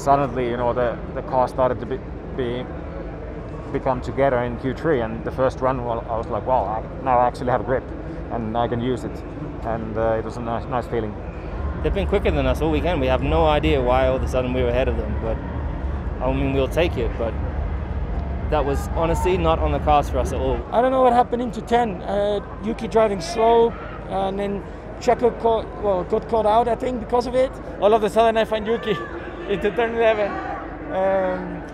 suddenly, you know, the car started to become together in Q3, and the first run, well, I was like, wow, now I actually have a grip and I can use it, and it was a nice feeling. They've been quicker than us all weekend. We have no idea why all of a sudden we were ahead of them, but I mean, we'll take it. But that was honestly not on the cards for us at all. I don't know what happened into 10. Yuki driving slow, and then Checo got caught out, I think, because of it. All of a sudden I find Yuki into turn 11.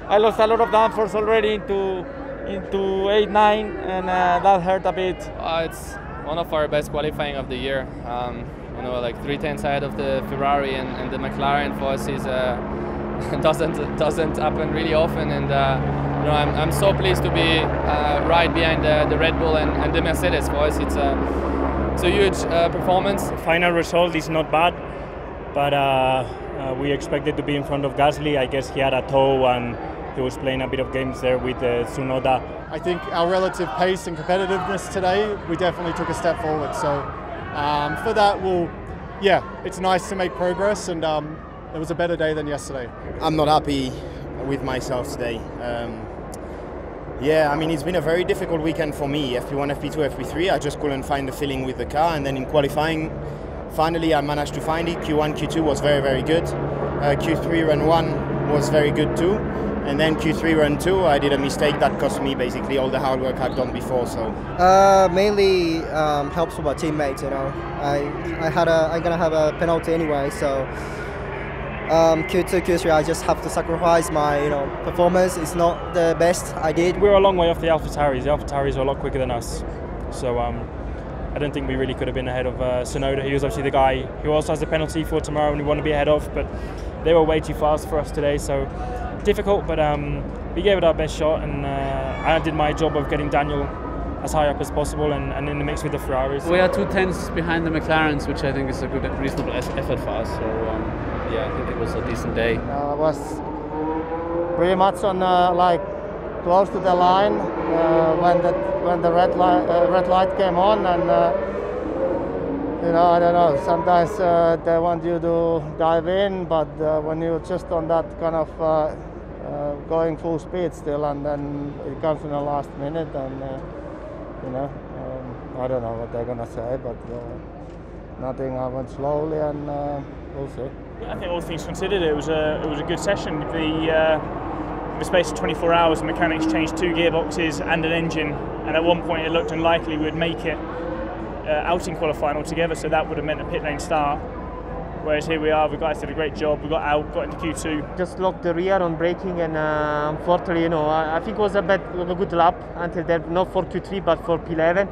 I lost a lot of downforce already into 8, 9, and that hurt a bit. It's one of our best qualifying of the year. You know, like 3 tenths ahead of the Ferrari, and the McLaren for us is doesn't happen really often. And you know, I'm so pleased to be right behind the Red Bull and the Mercedes. For us, it's a huge performance. Final result is not bad, but we expected to be in front of Gasly. I guess he had a toe and he was playing a bit of games there with Tsunoda. I think our relative pace and competitiveness today, we definitely took a step forward. So. For that, it's nice to make progress, and it was a better day than yesterday. I'm not happy with myself today. I mean, it's been a very difficult weekend for me, FP1, FP2, FP3. I just couldn't find the feeling with the car, and then in qualifying, finally I managed to find it. Q1, Q2 was very, very good. Q3 run 1 was very good too. And then Q3 run 2, I did a mistake that cost me basically all the hard work I've done before. So mainly helps with my teammates. You know, I'm gonna have a penalty anyway. So Q2, Q3, I just have to sacrifice my performance. It's not the best I did. We're a long way off the AlphaTauris. The AlphaTauris were a lot quicker than us. So I don't think we really could have been ahead of Tsunoda. He was obviously the guy who also has a penalty for tomorrow and we want to be ahead of. But they were way too fast for us today. So. Difficult, but we gave it our best shot, and I did my job of getting Daniel as high up as possible and in the mix with the Ferraris. We are 2 tenths behind the McLarens, which I think is a good, reasonable effort for us. So I think it was a decent day. I was pretty much on like close to the line when the red light came on, and I don't know. Sometimes they want you to dive in, but when you're just on that kind of going full speed still, and then it comes in the last minute, and I don't know what they're gonna say, but nothing. I went slowly, and we'll see. I think all things considered, it was a good session. The space of 24 hours, mechanics changed 2 gearboxes and an engine, and at one point it looked unlikely we would make it out in qualifying altogether, so that would have meant a pit lane start. Whereas here we are, the guys did a great job. We got out, got into Q2. Just locked the rear on braking, and unfortunately, I think it was a good lap until then, not for Q3 but for P11.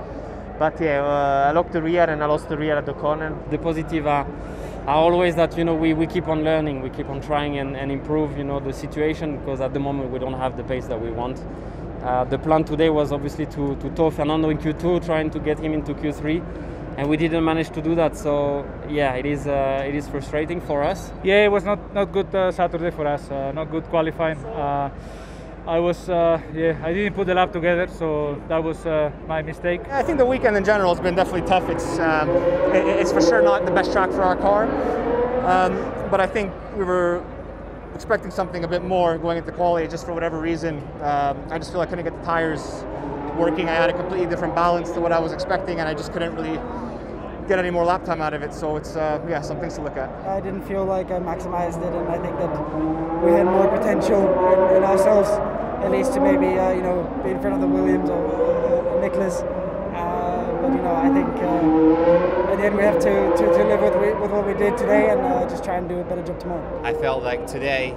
But yeah, I locked the rear and I lost the rear at the corner. The positive are always that we keep on learning, we keep on trying and improve the situation, because at the moment we don't have the pace that we want. The plan today was obviously to tow Fernando in Q2, trying to get him into Q3, and we didn't manage to do that. So yeah, it is frustrating for us. Yeah, it was not good Saturday for us. Not good qualifying. I didn't put the lap together, so that was my mistake. I think the weekend in general has been definitely tough. It's for sure not the best track for our car, but I think we were expecting something a bit more going into quali. Just for whatever reason, I just feel I couldn't get the tires working. I had a completely different balance to what I was expecting, and I just couldn't really get any more lap time out of it. So it's some things to look at. I didn't feel like I maximized it, and I think that we had more potential in ourselves, at least to maybe be in front of the Williams or Nicholas. But I think at the end we have to live with what we did today, and just try and do a better job tomorrow. I felt like today,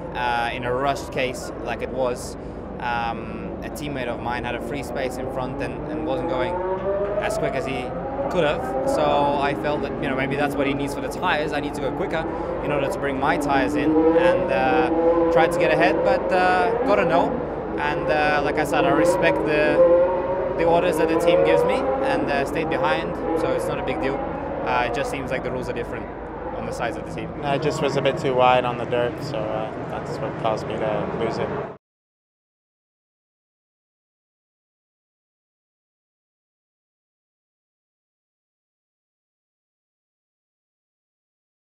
in a rushed case like it was, a teammate of mine had a free space in front and wasn't going as quick as he could have. So I felt that maybe that's what he needs for the tires. I need to go quicker in order to bring my tires in, and tried to get ahead, but got a no. And like I said, I respect the orders that the team gives me, and stayed behind, so it's not a big deal. It just seems like the rules are different on the size of the team. I just was a bit too wide on the dirt, so that's what caused me to lose it.